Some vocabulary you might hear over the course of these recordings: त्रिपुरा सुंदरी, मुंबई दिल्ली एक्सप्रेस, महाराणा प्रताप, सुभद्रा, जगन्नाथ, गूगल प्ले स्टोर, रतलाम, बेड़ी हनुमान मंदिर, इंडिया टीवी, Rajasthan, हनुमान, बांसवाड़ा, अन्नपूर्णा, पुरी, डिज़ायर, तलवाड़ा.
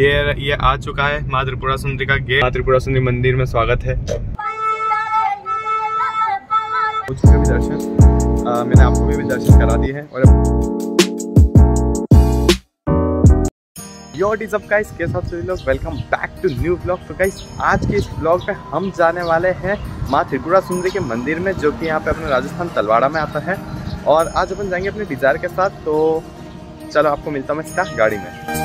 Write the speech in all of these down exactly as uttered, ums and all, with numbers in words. ये ये आ चुका है माँ त्रिपुरा सुंदरी का गेट। माँ त्रिपुरा सुंदरी मंदिर में स्वागत है। मुझे भी दर्शन आ, मैंने आपको भी, भी दर्शन करा दिए हैं। और योट इज अप गाइस, कैसे आप सभी लोग, welcome back to new blog. तो गाइस आज के इस ब्लॉग में हम जाने वाले हैं माँ त्रिपुरा सुंदरी के मंदिर में, जो कि यहाँ पे अपने राजस्थान तलवाड़ा में आता है। और आज अपन जाएंगे अपने डिज़ायर के साथ। तो चलो आपको मिलता हूँ इसका गाड़ी में।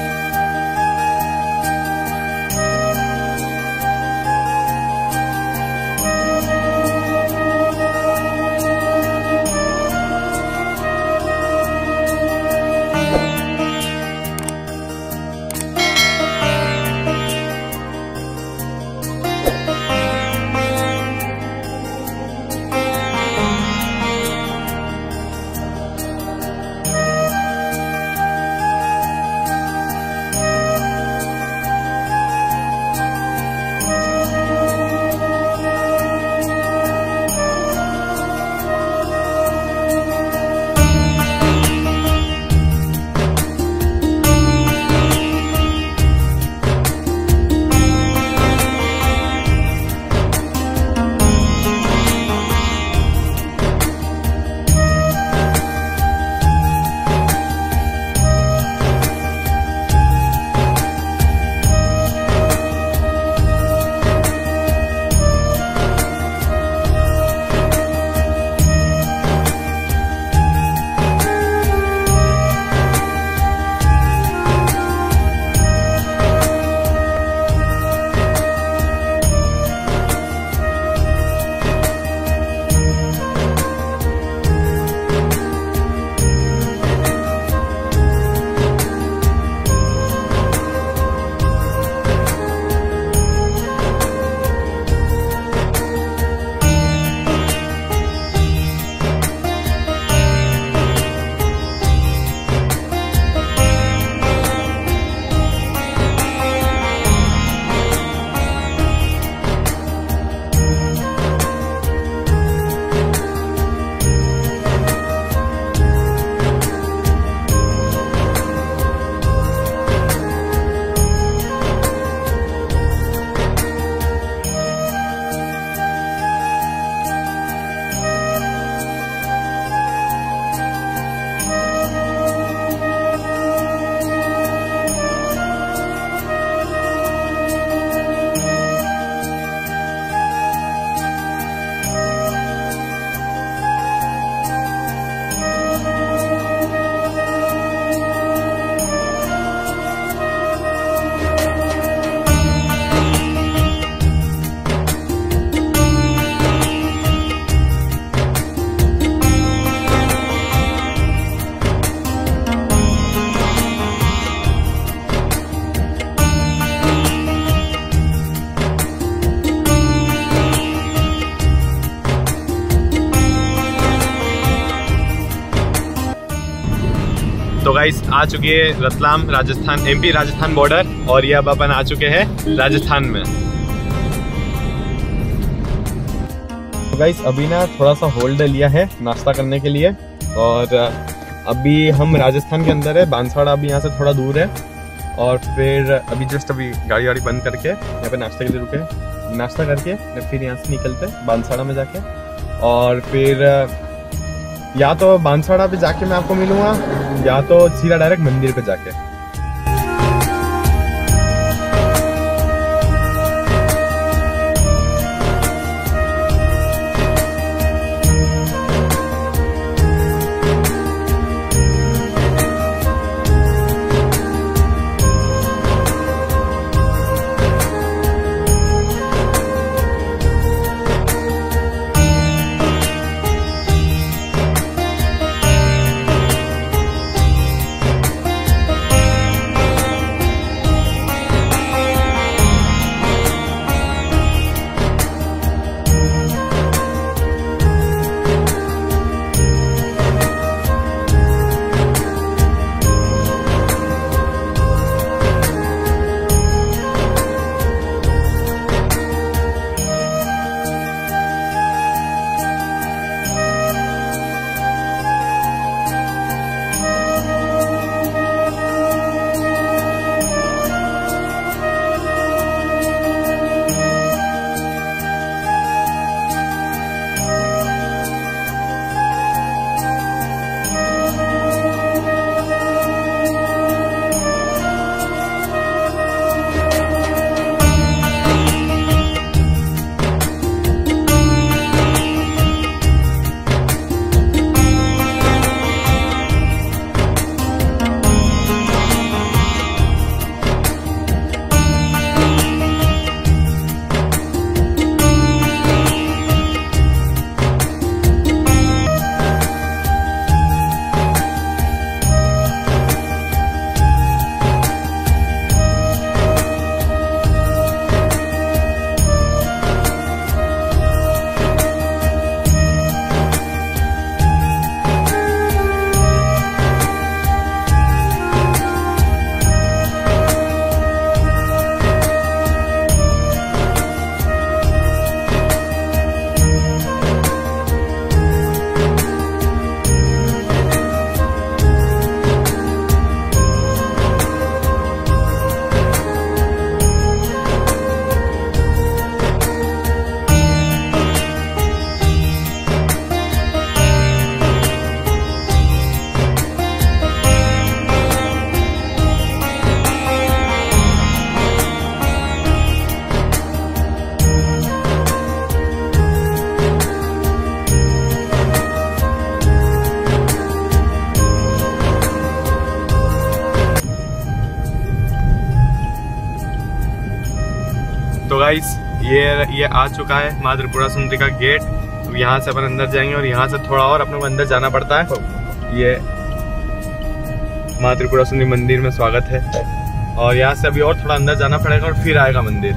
तो गाइस आ चुकी है रतलाम राजस्थान एमपी राजस्थान बॉर्डर, और ये अब अपन आ चुके हैं राजस्थान में। तो गाइस अभी ना थोड़ा सा होल्ड लिया है नाश्ता करने के लिए, और अभी हम राजस्थान के अंदर है। बांसवाड़ा अभी यहाँ से थोड़ा दूर है। और फिर अभी जस्ट अभी गाड़ी वाड़ी बंद करके यहाँ पे नाश्ते के लिए रुके, नाश्ता करके फिर यहाँ से निकलते बांसवाड़ा में जाके। और फिर या तो बांसवाड़ा पे जाके मैं आपको मिलूंगा, या तो सीधा डायरेक्ट मंदिर पे जाके। तो गाइस ये ये आ चुका है माँ त्रिपुरा सुंदरी का गेट। तो यहाँ से अपन अंदर जाएंगे और यहाँ से थोड़ा और अपने को अंदर जाना पड़ता है। ये माँ त्रिपुरा सुंदरी मंदिर में स्वागत है और यहाँ से अभी और थोड़ा अंदर जाना पड़ेगा और फिर आएगा मंदिर।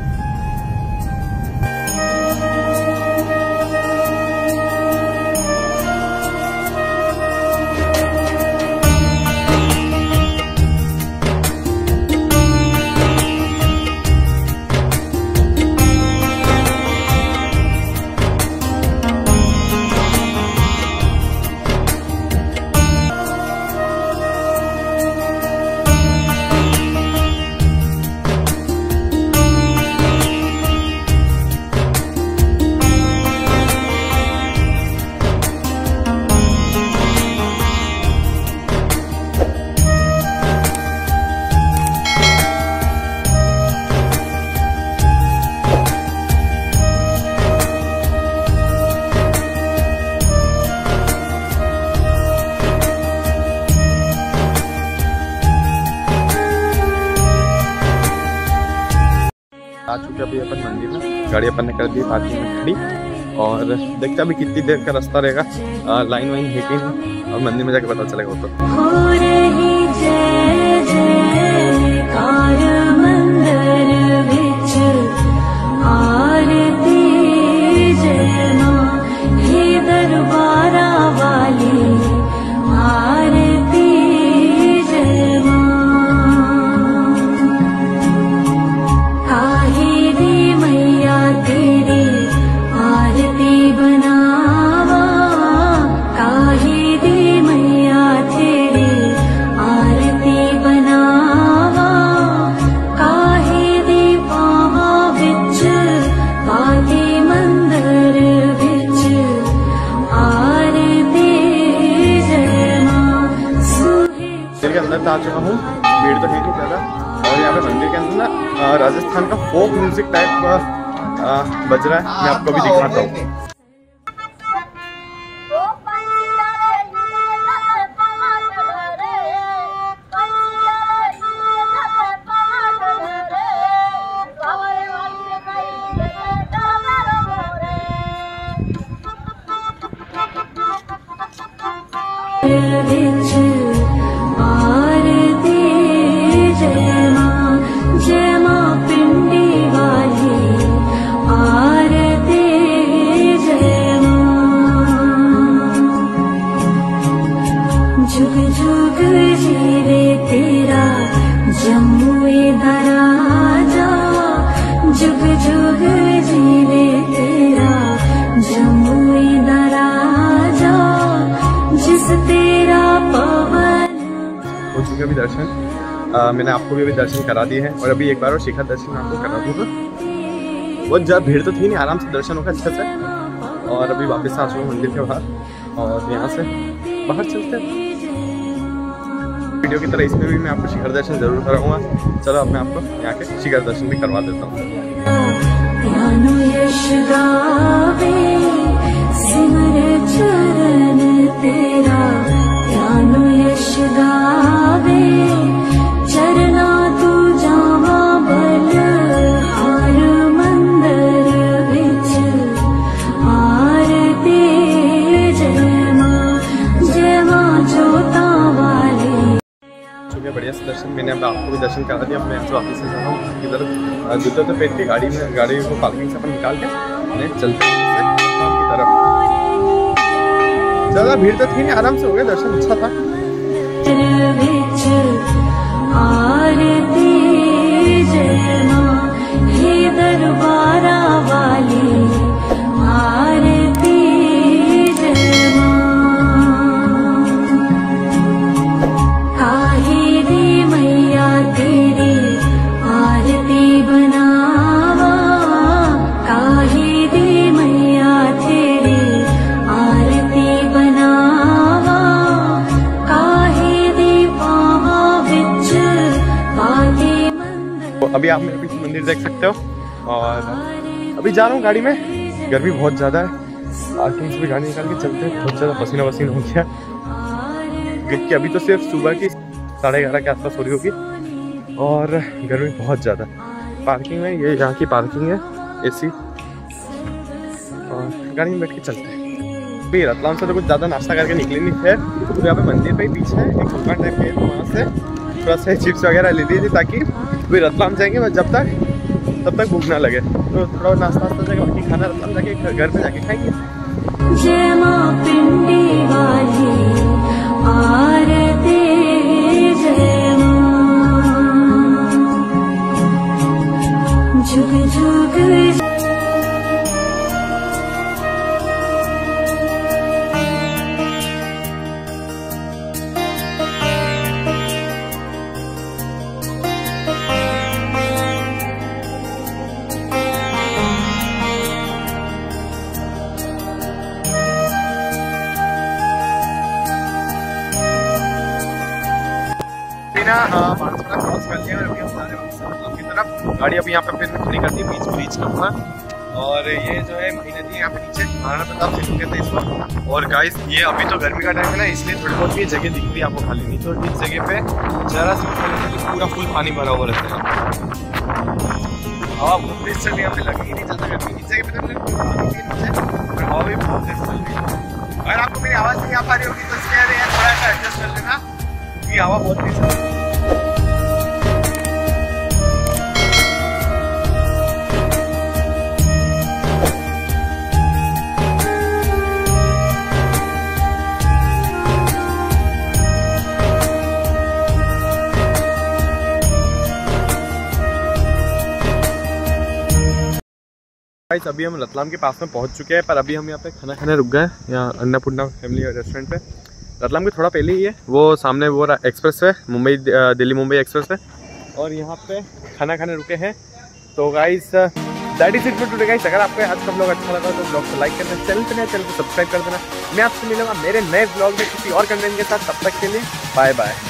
आ चुके अभी अपन मंदिर में, गाड़ी अपन ने कर दी पार्किंग में खड़ी और देखते अभी कितनी देर का रास्ता रहेगा। लाइन वाइन है कि नहीं और मंदिर में जाके पता चलेगा। वो तो आ चुका हूँ, भीड़ तो ठीक है ज़्यादा। और यहाँ पे मंदिर के अंदर ना राजस्थान का फोक म्यूजिक टाइप बज रहा है, मैं आपको भी दिखाता हूँ। हो चुके अभी दर्शन, आ, मैंने आपको भी अभी दर्शन करा दिए हैं और अभी एक बार और शिखर दर्शन आपको करा दूंगा। बहुत ज़्यादा भीड़ तो थी नहीं, आराम से दर्शन होगा अच्छे से। और अभी वापस आ चुके मंदिर के बाहर और यहाँ से बाहर चलते हैं। वीडियो की तरह इसमें भी मैं आपको शिखर दर्शन जरूर कराऊंगा। चलो अब मैं आपको यहाँ के शिखर दर्शन भी करवा देता हूँ। चरना तू जावा बढ़िया से दर्शन, मैंने अब आपको भी दर्शन करा दिया। मैं वापस से जा रहा हूँ इधर जूते तो पहन के, गाड़ी में गाड़ी को पार्किंग से अपन निकाल के अपने चलते हैं आपकी तरफ। ज़्यादा भीड़ तो थी नहीं, आराम से हो गया दर्शन, अच्छा था। अभी आप मेरे पीछे मंदिर देख सकते हो और अभी जा रहा हूँ गाड़ी में। गर्मी बहुत ज़्यादा है, पार्किंग से भी गाड़ी निकाल के चलते हैं। बहुत ज़्यादा पसीना पसीना हो गया क्योंकि अभी तो सिर्फ सुबह की साढ़े ग्यारह के आसपास हो रही होगी और गर्मी बहुत ज़्यादा। पार्किंग है, ये यहाँ की पार्किंग है एसी, और गाड़ी में बैठ के चलते हैं। भी रतलाम से तो कुछ ज़्यादा नाश्ता करके निकले नहीं थे, तो यहाँ पे मंदिर पे बीच है एक दुकान टाइप है, वहाँ से थोड़ा सा चिप्स वगैरह ले ली थी ताकि भी रतलाम जाएंगे जब तक तब तक भूख ना लगे, तो थोड़ा नाश्ता वास्ता जाके बाकी खाना रतलाम जाके घर पे जाके खाएंगे। बांसवाड़ा क्रॉस कर लिया और अभी हम जा रहे हैं रतलाम की तरफ। गाड़ी अभी यहाँ पे फिर खड़ी कर दी बीच ब्रिज के ऊपर, और ये जो है महीने थी यहाँ पे नीचे महाराणा प्रताप से चुके थे इस वक्त। और गाइस ये अभी तो गर्मी का टाइम है ना, इसलिए थोड़ी बहुत भी जगह दिख रही है आपको खाली, नहीं तो इस जगह पे जरा सी पूरा फुल पानी भरा हुआ रहता है। हवा बहुत तेज चल रही है, लग ही नहीं चलता गर्मी इस जगह पे, हवा भी बहुत तेज चल रही है। अगर आपको मेरी आवाज़ नहीं आ पा रही होगी तो इसलिए थोड़ा सा एडजस्ट कर लेना, क्योंकि हवा बहुत तेज चल रही है। गाइस अभी हम रतलाम के पास में पहुंच चुके हैं, पर अभी हम यहाँ पे खाना खाने रुक गए हैं यहाँ अन्नपूर्णा फैमिली रेस्टोरेंट पे। रतलाम के थोड़ा पहले ही है वो सामने वो एक्सप्रेस है मुंबई दिल्ली मुंबई एक्सप्रेस है, और यहाँ पे खाना खाने रुके हैं। तो guys that is it for today guys, अगर आपको आज का ब्लॉग अच्छा लगा तो ब्लॉग को लाइक कर देना, चैनल पे नए चैनल को सब्सक्राइब कर देना। मैं आपसे मिलूंगा मेरे नए ब्लॉग में किसी और कंटेंट के साथ, तब तक के लिए बाय बाय।